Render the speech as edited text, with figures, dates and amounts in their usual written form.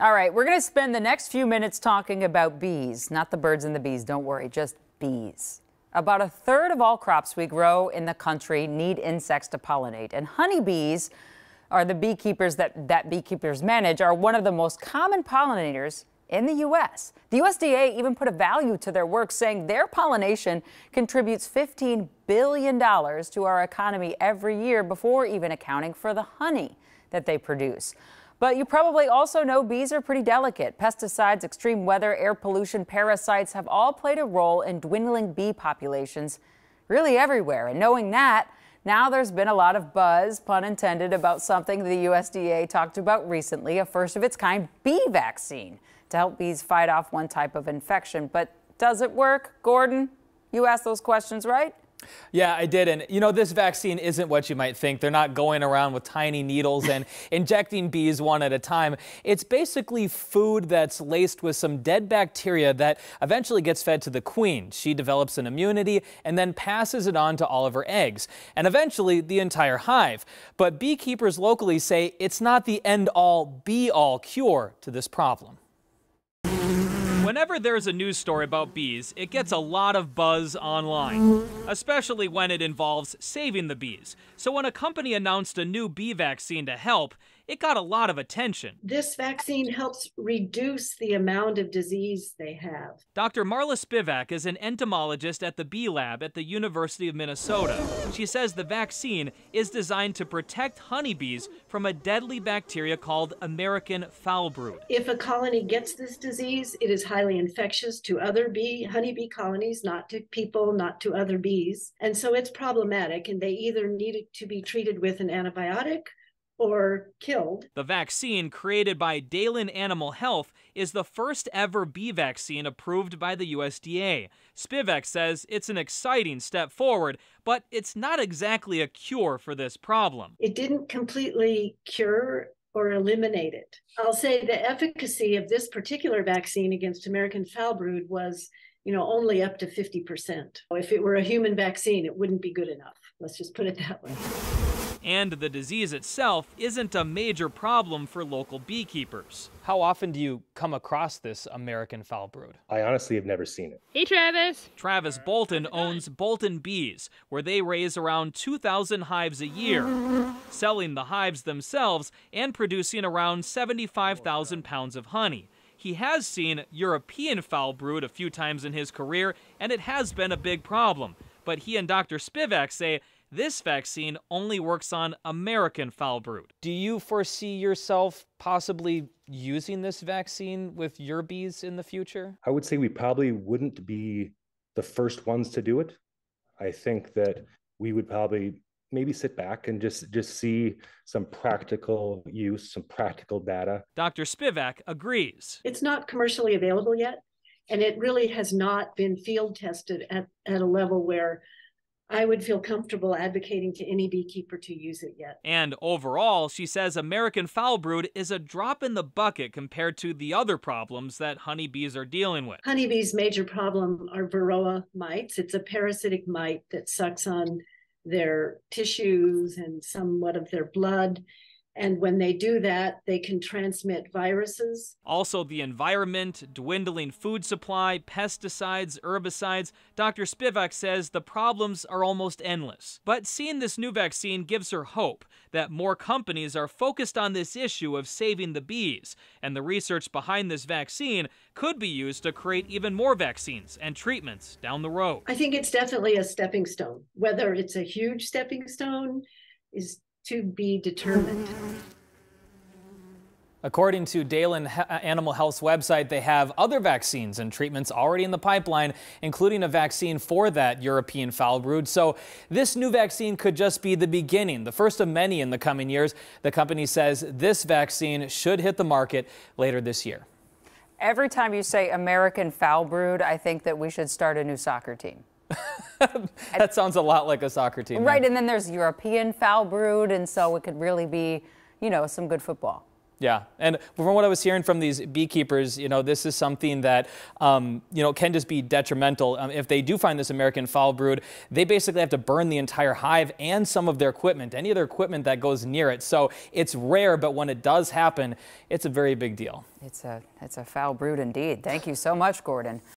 All right, we're going to spend the next few minutes talking about bees, not the birds and the bees, don't worry, just bees. About a third of all crops we grow in the country need insects to pollinate, and honeybees are the beekeepers that beekeepers manage, are one of the most common pollinators in the U.S. The USDA even put a value to their work, saying their pollination contributes $15 billion to our economy every year before even accounting for the honey that they produce. But you probably also know bees are pretty delicate. Pesticides, extreme weather, air pollution, parasites have all played a role in dwindling bee populations really everywhere. And knowing that, now there's been a lot of buzz, pun intended, about something the USDA talked about recently, a first-of-its-kind bee vaccine to help bees fight off one type of infection. But does it work? Gordon, you asked those questions, right? Yeah, I did. And, you know, this vaccine isn't what you might think. They're not going around with tiny needles and injecting bees one at a time. It's basically food that's laced with some dead bacteria that eventually gets fed to the queen. She develops an immunity and then passes it on to all of her eggs and eventually the entire hive. But beekeepers locally say it's not the end-all, be-all cure to this problem. Whenever there's a news story about bees, it gets a lot of buzz online, especially when it involves saving the bees. So when a company announced a new bee vaccine to help, it got a lot of attention. This vaccine helps reduce the amount of disease they have. Dr. Marla Spivak is an entomologist at the Bee Lab at the University of Minnesota. She says the vaccine is designed to protect honeybees from a deadly bacteria called American foulbrood. If a colony gets this disease, it is highly infectious to other honeybee colonies, not to people, not to other bees. And so it's problematic, and they either need it to be treated with an antibiotic or killed. The vaccine, created by Dalan Animal Health, is the first ever bee vaccine approved by the USDA. Spivak says it's an exciting step forward, but it's not exactly a cure for this problem. It didn't completely cure or eliminate it. I'll say the efficacy of this particular vaccine against American foulbrood was, you know, only up to 50%. If it were a human vaccine, it wouldn't be good enough. Let's just put it that way. And the disease itself isn't a major problem for local beekeepers. How often do you come across this American foulbrood? I honestly have never seen it. Hey, Travis. Travis Bolton owns Bolton Bees, where they raise around 2,000 hives a year, selling the hives themselves and producing around 75,000 pounds of honey. He has seen European foulbrood a few times in his career, and it has been a big problem. But he and Dr. Spivak say this vaccine only works on American foulbrood. Do you foresee yourself possibly using this vaccine with your bees in the future? I would say we probably wouldn't be the first ones to do it. I think that we would probably maybe sit back and just see some practical use, some practical data. Dr. Spivak agrees. It's not commercially available yet, and it really has not been field tested at a level where I would feel comfortable advocating to any beekeeper to use it yet. And overall, she says American foulbrood is a drop in the bucket compared to the other problems that honeybees are dealing with. Honeybees' major problem are varroa mites. It's a parasitic mite that sucks on their tissues and somewhat of their blood. And when they do that, they can transmit viruses. Also, the environment, dwindling food supply, pesticides, herbicides. Dr. Spivak says the problems are almost endless. But seeing this new vaccine gives her hope that more companies are focused on this issue of saving the bees. And the research behind this vaccine could be used to create even more vaccines and treatments down the road. I think it's definitely a stepping stone. Whether it's a huge stepping stone is to be determined. According to Dalan Animal Health's website, they have other vaccines and treatments already in the pipeline, including a vaccine for that European foulbrood. So this new vaccine could just be the beginning, the first of many in the coming years. The company says this vaccine should hit the market later this year. Every time you say American foulbrood, I think that we should start a new soccer team. That sounds a lot like a soccer team. Right, and then there's European foulbrood, and so it could really be, you know, some good football. Yeah, and from what I was hearing from these beekeepers, you know, this is something that, you know, can just be detrimental. If they do find this American foulbrood, they basically have to burn the entire hive and some of their equipment, any other equipment that goes near it. So it's rare, but when it does happen, it's a very big deal. It's a foulbrood indeed. Thank you so much, Gordon.